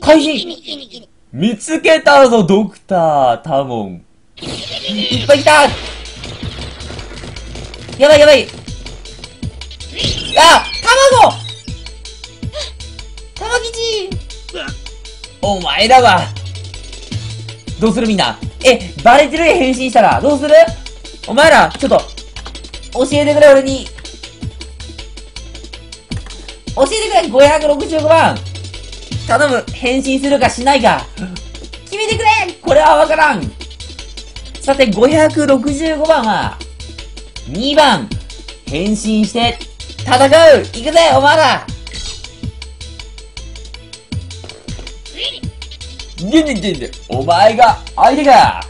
怪人見つけたぞ、ドクタータモン。いっぱいいた。やばいやばい。あ、卵玉吉お前らはどうするみんな。え、バレてる変身したら。どうするお前ら、ちょっと、教えてくれ、俺に。教えてくれ、565番。頼む、変身するかしないか。決めてくれ、これはわからん。さて、565番は、2番、変身して、戦う。行くぜ、お前ら。お前が相手か。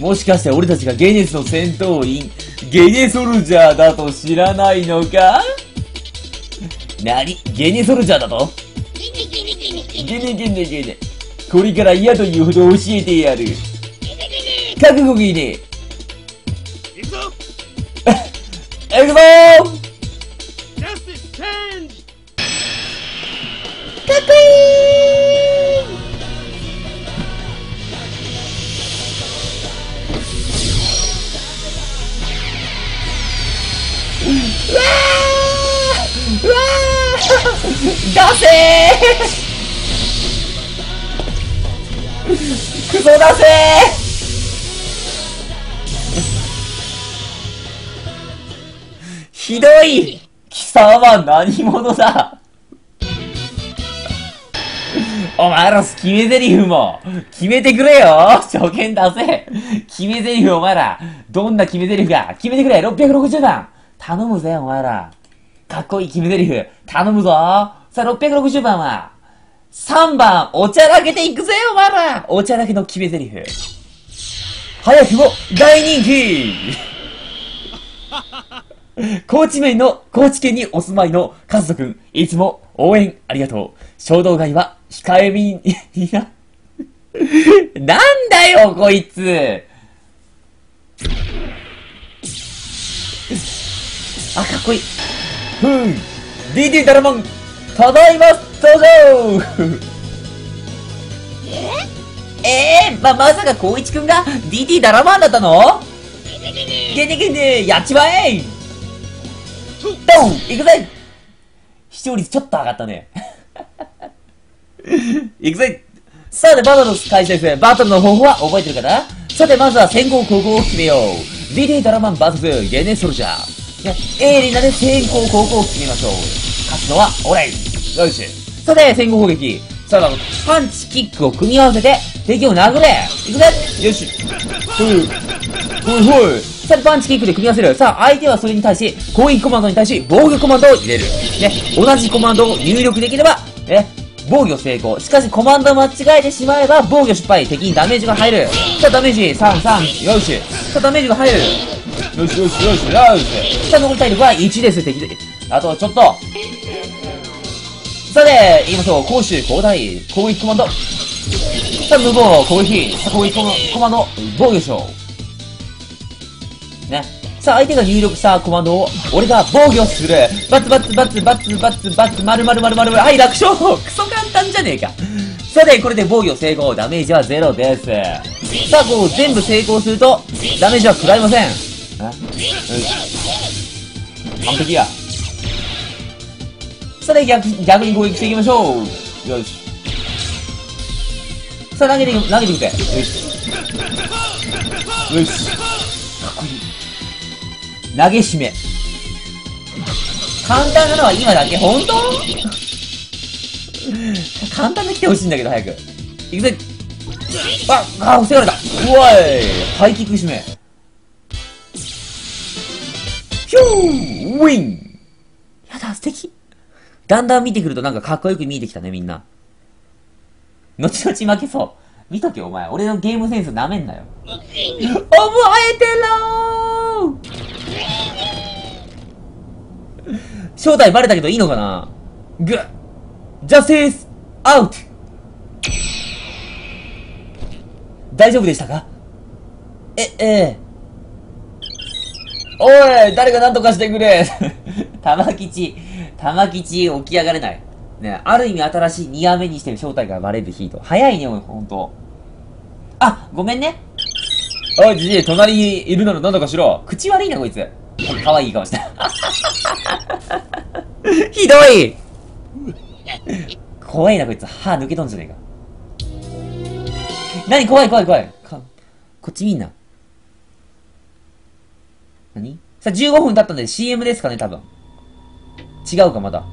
もしかして俺たちがゲネスの戦闘員ゲネソルジャーだと知らないのか。何ゲネソルジャーだと。ゲネこれから嫌というほど教えてやる。覚悟がいいね。行くぞ行くぞ。かっこいい。うわーうわーだせークソだせーひどい。貴様何者だ。お前ら決め台詞も決めてくれよ。初見だぜ。決め台詞お前らどんな決め台詞か決めてくれ。660番頼むぜお前ら。かっこいい決め台詞頼むぞ。さあ660番は3番おちゃらけていくぜお前ら。おちゃらけの決め台詞早くも大人気高知県の高知県にお住まいのカズトくんいつも応援ありがとう。衝動買いは控えめになんだよこいつ。あ、かっこいい。DD ダラモンただいま登場まさか光一くんが DD ダラマンだったの。ゲネゲネやっちまえドンいくぜ。視聴率ちょっと上がったねいくぜ。さて、バトルの開始です。バトルの方法は覚えてるかな。さて、まずは先行後攻を決めよう。DD ダラマン VS ゲネソルジャー。エリナで先行後攻を決めましょう。勝つのは俺。よし。さて、先行攻撃。さあ、パンチ、キックを組み合わせて、敵を殴れ。いくぜ。よし。ほい。さて、パンチ、キックで組み合わせる。さあ、相手はそれに対し、攻撃コマンドに対し、防御コマンドを入れる。ね、同じコマンドを入力できれば、防御成功。しかしコマンド間違えてしまえば防御失敗。敵にダメージが入る。さあダメージ33。よし。さあダメージが入る。よし。さあ残り体力は1です。敵であとちょっと。さて言いましょう。攻守交代。攻撃コマンド。さあ無謀攻撃。さあ攻撃コマンド防御しよう。ね。さあ相手が入力したコマンドを俺が防御する。バツ丸。はい、楽勝。クソ簡単じゃねえか。さてこれで防御成功。ダメージはゼロです。さあこう全部成功するとダメージは食らいません。完璧や。さて逆に攻撃していきましょう。よし。さあ投げてみて。よし。かっこいい。投げ締め。簡単なのは今だけ。本当簡単に来てほしいんだけど、早く。いくぜ。あ、防がれた。うわい。ハイキック締め。ヒューウィン。やだ、素敵。だんだん見てくるとなんかかっこよく見えてきたね、みんな。後々負けそう。見とけ、お前。俺のゲームセンス舐めんなよ。覚えてろー。正体バレたけどいいのかな。グッジャスティスアウト。大丈夫でしたか。おい誰か何とかしてくれ。玉吉起き上がれない。ね、ある意味新しい2話目にしてる正体がバレるヒート。早いね、ほんと。あ、ごめんね。おい、じじい、隣にいるなら何だかしろ。口悪いな、こいつ。かわいい顔した。ひどい怖いな、こいつ。歯抜けとんじゃねえか。何怖い怖い怖い。こっち見んな。何さあ、15分経ったんで CM ですかね、多分。違うか、まだ。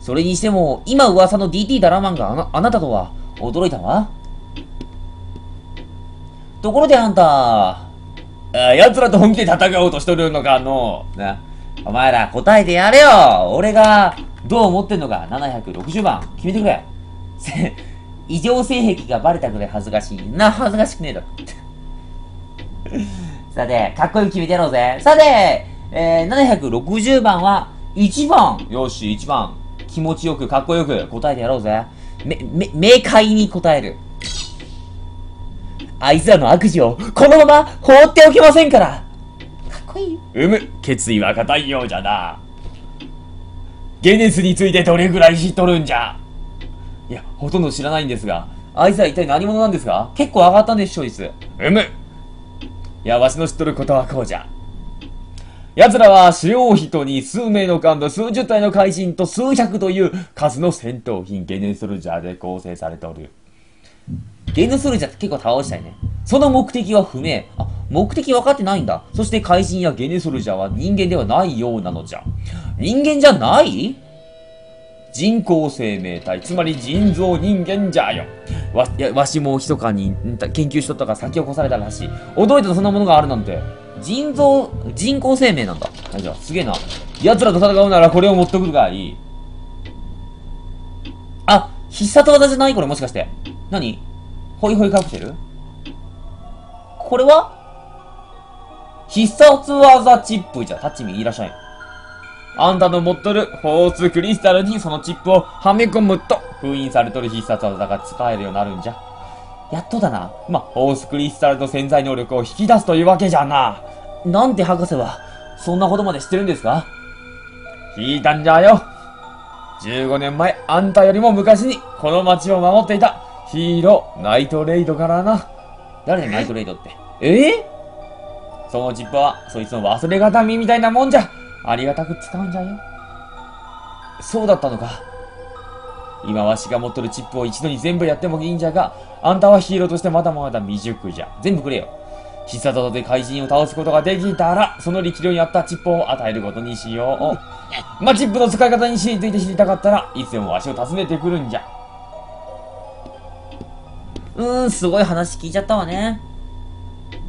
それにしても、今噂の DT ダラマンがあなたとは驚いたわ。ところであんた、奴らと本気で戦おうとしとるのかのう。な、お前ら答えてやれよ。俺がどう思ってんのか、760番、決めてくれ。異常性癖がバレたくらい恥ずかしい。な、恥ずかしくねえだろ。さて、かっこよく決めてやろうぜ。さて、760番は、1番。よし、1番。気持ちよく、かっこよく答えてやろうぜ。明快に答える。あいつらの悪事を、このまま放っておけませんから。かっこいい。決意は固いようじゃな。ゲネスについてどれぐらい知っとるんじゃ。いや、ほとんど知らないんですが、あいつら一体何者なんですか？結構上がったんでしょ、いつ。いや、わしの知っとることはこうじゃ。奴らは主要人に数名の幹部、数十体の怪人と数百という数の戦闘品、ゲネソルジャーで構成されておる。ゲネソルジャーって結構倒したいね。その目的は不明。あ、目的分かってないんだ。そして怪人やゲネソルジャーは人間ではないようなのじゃ。人間じゃない？人工生命体、つまり人造人間じゃよ。わしも密かに研究しとったから先を越されたらしい。驚いたとそんなものがあるなんて。人工生命なんだ。はい、じゃあ、すげえな。奴らと戦うならこれを持っとくがいい。あ、必殺技じゃないこれもしかして。何？ホイホイカプセル？これは？必殺技チップじゃ。タッチミーいらっしゃい。あんたの持っとるホースクリスタルにそのチップをはめ込むと封印されとる必殺技が使えるようになるんじゃ。やっとだな。まあ、ホースクリスタルと潜在能力を引き出すというわけじゃな。なんて博士は、そんなことまで知ってるんですか？聞いたんじゃよ。15年前、あんたよりも昔に、この街を守っていた、ヒーロー、ナイトレイドからな。誰だ、ナイトレイドって。そのジッパーは、そいつの忘れ形見みたいなもんじゃ。ありがたく使うんじゃよ。そうだったのか。今わしが持っとるチップを一度に全部やってもいいんじゃが、あんたはヒーローとしてまだまだ未熟じゃ。全部くれよ。必殺技で怪人を倒すことができたら、その力量に合ったチップを与えることにしよう。まあ、チップの使い方について知りたかったらいつでもわしを訪ねてくるんじゃ。すごい話聞いちゃったわね。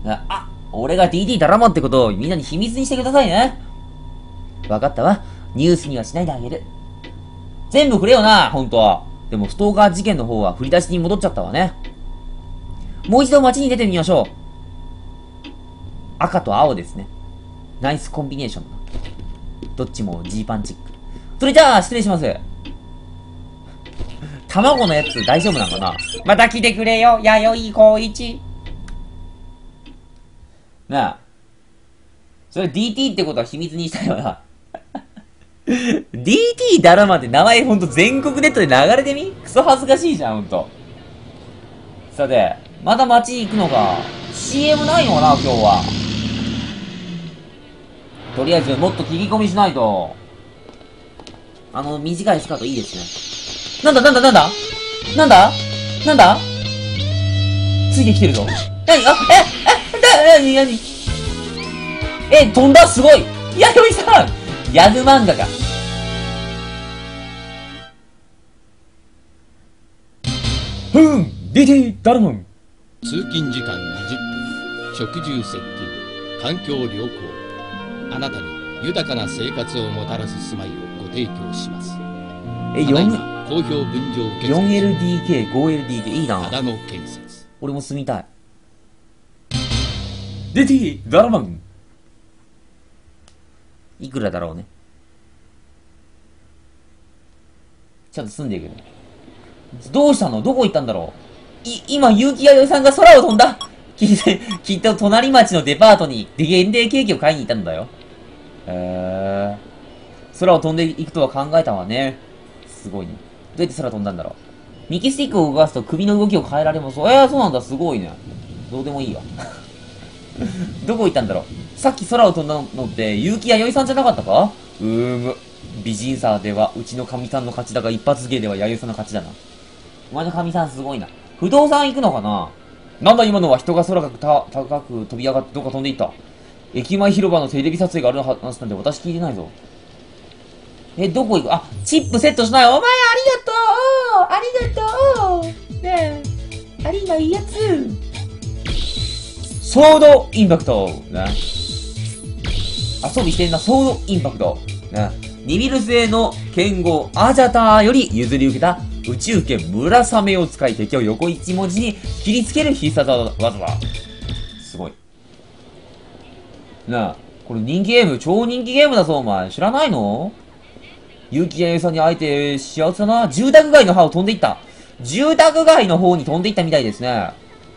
あ、俺が DT ダラマってことをみんなに秘密にしてくださいね。わかったわ。ニュースにはしないであげる。全部くれよな、ほんとは。でも、ストーカー事件の方は振り出しに戻っちゃったわね。もう一度街に出てみましょう。赤と青ですね。ナイスコンビネーション。どっちもジーパンチック。それじゃあ、失礼します。卵のやつ大丈夫なのかな？また来てくれよ、弥生浩一。なあ。それ DT ってことは秘密にしたよな。DT ダラマって名前ほんと全国ネットで流れてみ？クソ恥ずかしいじゃん、ほんと。さて、また街行くのか。CM ないのかな、今日は。とりあえず、もっと切り込みしないと。短いスカートいいですね。なんだついてきてるぞ。何？あ、何飛んだ？すごい。やよいさんギャグ漫画か。DT ダラマン。通勤時間20分、食住接近、環境良好、あなたに豊かな生活をもたらす住まいをご提供します。好評分譲建設 4LDK、5LDK いいな。秦野建設。俺も住みたい。DT ダラマン。いくらだろうね。ちゃんと住んでいくね。どうしたの？どこ行ったんだろう？今、結城弥生さんが空を飛んだ。きっと隣町のデパートに限定ケーキを買いに行ったんだよ。空を飛んでいくとは考えたわね。すごいね。うやって空飛んだんだろう。右スティックを動かすと首の動きを変えられます。そうなんだ。すごいね。どうでもいいわ。どこ行ったんだろう。さっき空を飛んだのって結城弥生さんじゃなかったか。美人さではうちの神さんの勝ちだが、一発芸では弥生さんの勝ちだな。お前の神さんすごいな。不動産行くのかな。なんだ今のは。人が空が高く飛び上がってどっか飛んでいった。駅前広場のテレビ撮影がある話なんで私聞いてないぞ。どこ行く。チップセットしない。お前ありがとう、ありがとうねえ、ありがいいやつ。ソードインパクトね。遊びしてんな。ソードインパクトね。ニビル製の剣豪アジャターより譲り受けた宇宙剣ムラサメを使い、敵を横一文字に切りつける必殺技だ。すごいなあ、これ人気ゲーム、超人気ゲームだぞお前。知らないの。結城弥生さんに会えて幸せだな。住宅街の歯を飛んでいった。住宅街の方に飛んでいったみたいですね。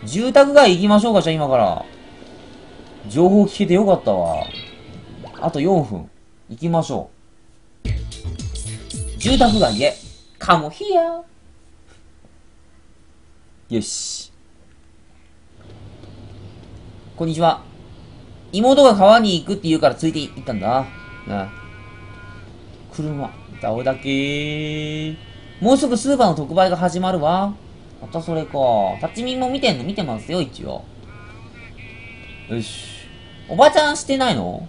住宅街行きましょうか。じゃあ今から情報聞けてよかったわ。あと4分行きましょう。住宅街へカモヒア。よし、こんにちは。妹が川に行くって言うからついていったんだな。車だおだけ。もうすぐスーパーの特売が始まるわ。またそれか。立ち見も見てんの。見てますよ一応。よし、おばちゃんしてないの。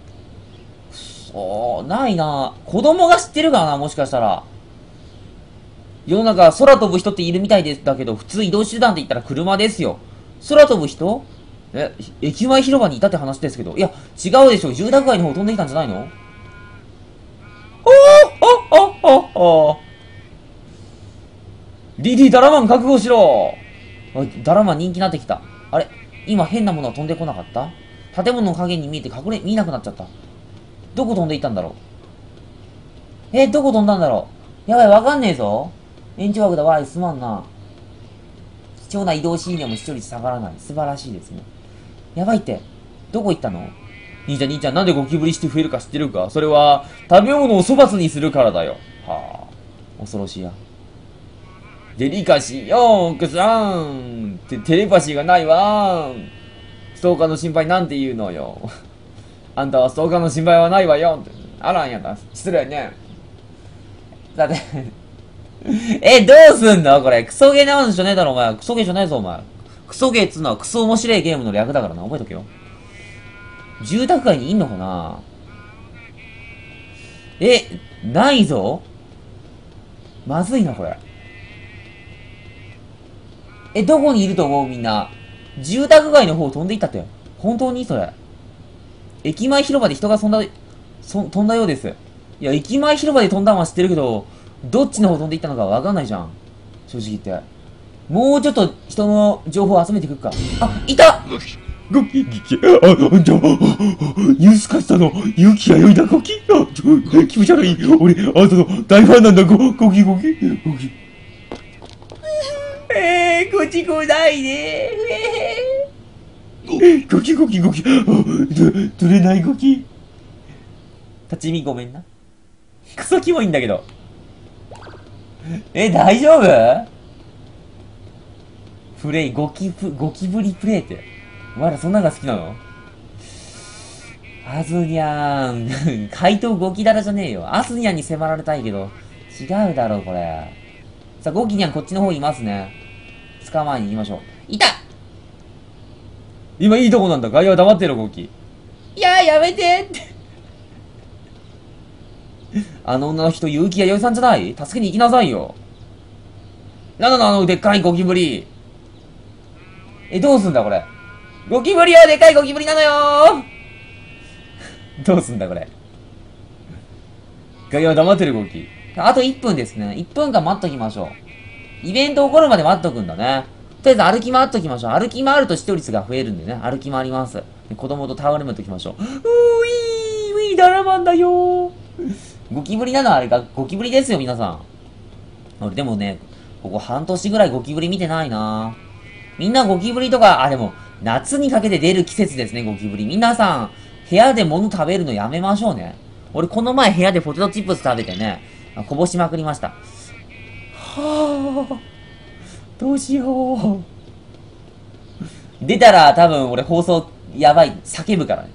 くそー、ないな。子供が知ってるからな。もしかしたら世の中空飛ぶ人っているみたいです。だけど普通移動手段って言ったら車ですよ。空飛ぶ人駅前広場にいたって話ですけど。いや違うでしょ。住宅街の方飛んできたんじゃないの。リリー、ダラマン覚悟しろ。ダラマン人気になってきた。あれ今変なものは飛んでこなかった。建物の影に見えて見えなくなっちゃった。どこ飛んでいったんだろう。どこ飛んだんだろう。やばい、わかんねえぞ。延長枠だわい。すまんな。貴重な移動シーンでも視聴率下がらない。素晴らしいですね。やばいって、どこ行ったの。兄ちゃん、なんでゴキブリして増えるか知ってるか。それは食べ物を粗末にするからだよ。はあ、恐ろしいや。デリカシーよーくさん。テレパシーがないわーん。ストーカーの心配なんて言うのよ。あんたはストーカーの心配はないわよ。あらんやだ、失礼ね。だってどうすんのこれ。クソゲーなんじゃねえだろお前。クソゲーじゃないぞお前。クソゲーっつうのはクソ面白いゲームの略だからな、覚えとけよ。住宅街にいんのかな。ないぞ。まずいなこれ。どこにいると思うみんな。住宅街の方飛んでいったって。本当にそれ。駅前広場で人が飛んだようです。いや、駅前広場で飛んだのは知ってるけど、どっちの方飛んでいったのかわかんないじゃん。正直言って。もうちょっと人の情報を集めてくるか。いたゴキギキ、ニュースカスターの結城弥生だ。ゴキ気持ち悪い。俺あなたの大ファンなんだ。ゴキ。こっち来ないで。ゴキ。取れないゴキ。立ち見ごめんな。クソキモいんだけど。大丈夫？プレイゴキブリプレイって。お前らそんなのが好きなの？アズニャーン。怪盗ゴキダラじゃねえよ。アズニャンに迫られたいけど、違うだろう、これ。さあ、ゴキニャンこっちの方いますね。捕まえに行きましょう。いた！今いいとこなんだ。外野は黙ってろ、ゴキ。いやー、やめてって。あの女の人、結城弥生さんじゃない？助けに行きなさいよ。なんだあのでっかいゴキブリ。どうすんだ、これ。ゴキブリはでかいゴキブリなのよー。どうすんだこれ。ガキは黙ってるゴキ。あと1分ですね。1分間待っときましょう。イベント起こるまで待っとくんだね。とりあえず歩き回っときましょう。歩き回ると視聴率が増えるんでね。歩き回ります。子供と戯れむときましょう。ウィーダラマンだよー。ゴキブリなのあれがゴキブリですよ皆さん。俺でもね、ここ半年ぐらいゴキブリ見てないな。みんなゴキブリとか、でも、夏にかけて出る季節ですね、ゴキブリ。皆さん、部屋で物食べるのやめましょうね。俺、この前部屋でポテトチップス食べてね、こぼしまくりました。はあ、どうしよう。出たら多分俺放送やばい、叫ぶからね。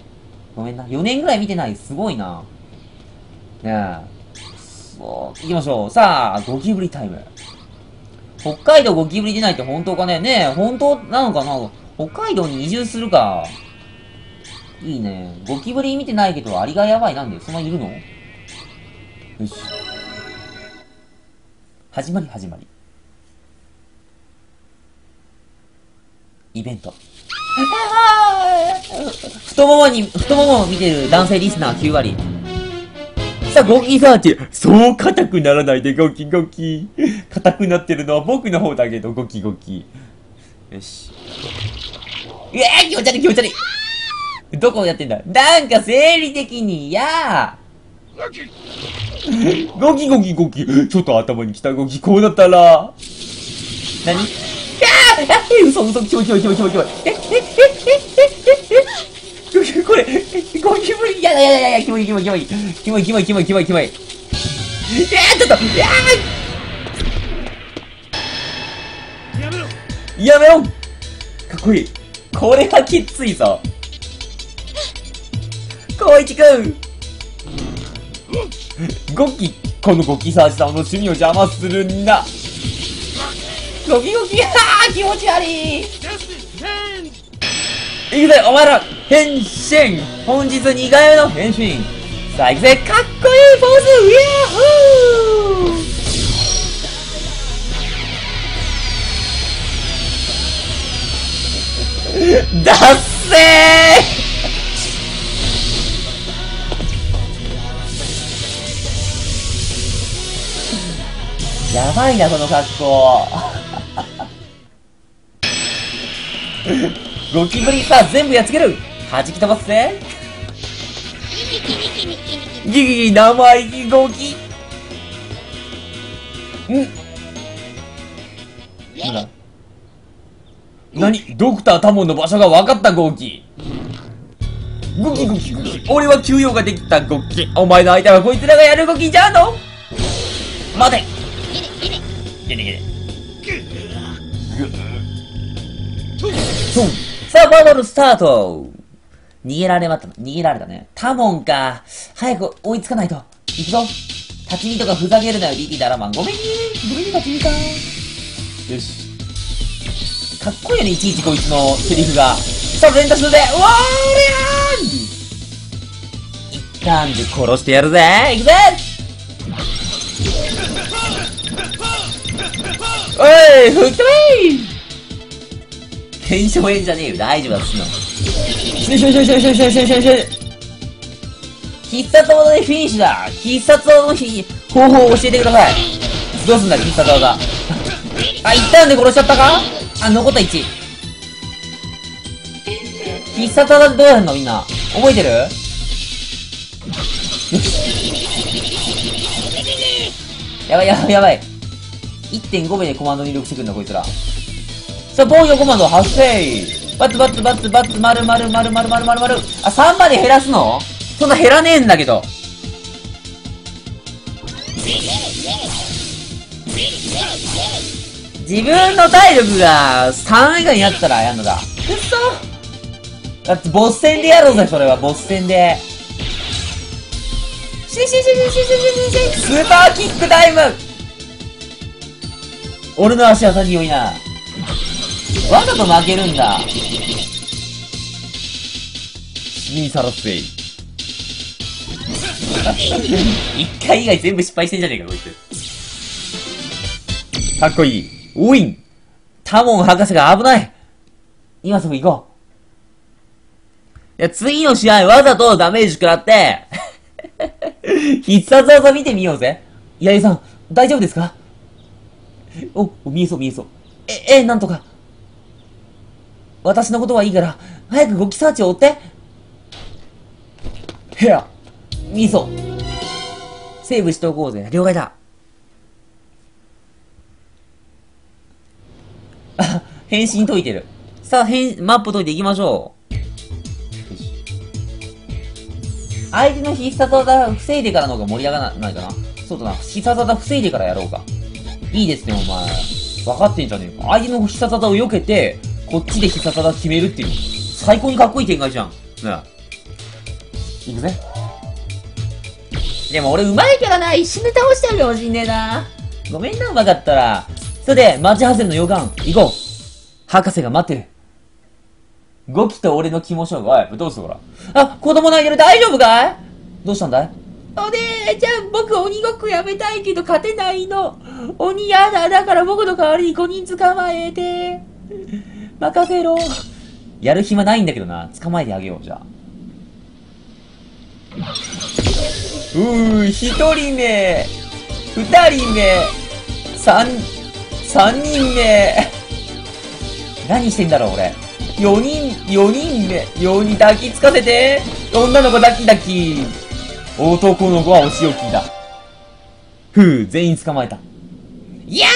ごめんな。4年ぐらい見てない。すごいな。ねえ。そう、行きましょう。さあ、ゴキブリタイム。北海道ゴキブリ出ないって本当かね？ねえ、本当なのかな？北海道に移住するか。いいね。ゴキブリ見てないけど、アリがやばい。なんでそんなにいるの？よし。始まり始まり。イベント。太ももを見てる男性リスナー9割。さあ、ゴキサーチ。そう硬くならないで、ゴキゴキ。硬くなってるのは僕の方だけど、ゴキゴキ。よし。気持ち悪い気持ち悪い。どこをやってんだ。なんか生理的に嫌。ゴキゴキゴキ。ちょっと頭にきたゴキ。こうなったら。何？嘘嘘、キモいキモいキモいキモいキモい。これゴキブリ。いやいやいや、キモいキモいキモいキモいキモいキモいキモいキモい。ちょっとやめろ。かっこいい。これはきついぞ。光一くん。ゴキ、このゴキサーチさんの趣味を邪魔するんだ。ゴキゴキ、あー気持ち悪い。行くぜ、お前ら変身。本日2回目の変身。さあ行くぜ、かっこいいポーズ。イヤーホー。だっせー。やばいなこの格好。ゴキブリさ全部やっつける。弾き飛ばすぜ。ギギギ生意気ゴキ。なんだ何？ドクタータモンの場所が分かった。ゴキゴキゴキゴキ。俺は休養ができた。ゴキ、お前の相手はこいつらがやる。ゴキじゃんの。待て。さあバトルスタート。逃げられたね。タモンか。早く追いつかないと。行くぞ。立ち見とかふざけるなよリリダラマン。ごめんね。ごめんね立ち見か。よし。かっこいいよね、いちいちこいつのセリフが。さあ、連打するぜ。うわーりゃーん。一旦で殺してやるぜ。いくぜ。おい、吹っ飛べ。検証炎じゃねえよ。大丈夫だ、すの。必殺技でフィニッシュだ。必殺技の方法を教えてください。どうすんだ、必殺技。あ、一旦で殺しちゃったか。あ、残った1。必殺技どうやるのみんな。覚えてる？やばいやばいやばい。1.5 倍でコマンド入力してくんだ、こいつら。さあ、防御コマンド発生。バツバツバツバツ、丸丸丸丸丸丸丸。あ、3まで減らすの？そんな減らねえんだけど。自分の体力が3以下になったらやんのだ。くっそー。だってボス戦でやろうぜ、それは。ボス戦で。スーパーキックタイム。俺の足は先良いな。わざと負けるんだ。死にさらせい。1回以外全部失敗してんじゃねえか、こいつ。かっこいい。ウィン。タモン博士が危ない。今すぐ行こう。いや、次の試合わざとダメージ食らって必殺技見てみようぜ。ヤエさん大丈夫ですか？お、見えそう見えそう。なんとか。私のことはいいから早くゴキサーチを追って。ヘア見えそう。セーブしておこうぜ。了解だ。変身解いてる。さあ、マップ解いていきましょう。相手の必殺技防いでからの方が盛り上がらないかな。そうだな。必殺技防いでからやろうか。いいですね、お前。分かってんじゃねえか。相手の必殺技を避けて、こっちで必殺技決めるっていう。最高にかっこいい展開じゃん。ねえ。いくぜ。でも俺上手いからな、一瞬で倒してあげてほしいんねえな。ごめんな、上手かったら。それで、町外れの予感、行こう。博士が待ってる。ゴキと俺の肝勝負。おい、どうするから。あ、子供投げる、大丈夫かい？どうしたんだい？お姉ちゃん、僕鬼ごっこやめたいけど勝てないの。鬼やだ、だから僕の代わりに5人捕まえて。任せろ。やる暇ないんだけどな、捕まえてあげよう、じゃあ。1人目、2人目、3人目。何してんだろう、俺。4人目、4人抱きつかせて、女の子抱き抱き、男の子はお仕置きだ。ふぅ、全員捕まえた。いや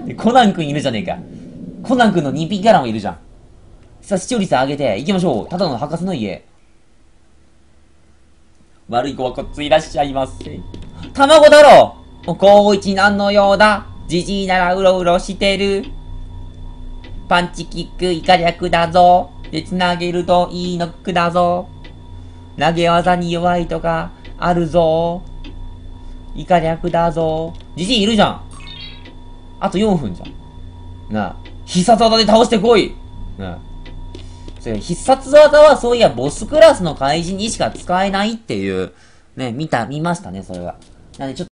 ーってコナンくんいるじゃねえか。コナンくんの2匹キャラもいるじゃん。さあ、視聴率上げて、行きましょう。ただの博士の家。悪い子はこっちいらっしゃいませ。卵だろう。高一なんのようだ。じじいならうろうろしてる。パンチキックイカ略だぞ。で、つなげるといいノックだぞ。投げ技に弱いとかあるぞ。イカ略だぞ。じじいいるじゃん。あと4分じゃん。なあ、必殺技で倒してこい。なあ、それ必殺技はそういやボスクラスの怪人にしか使えないっていう、ね、見ましたね、それは。なんでちょっと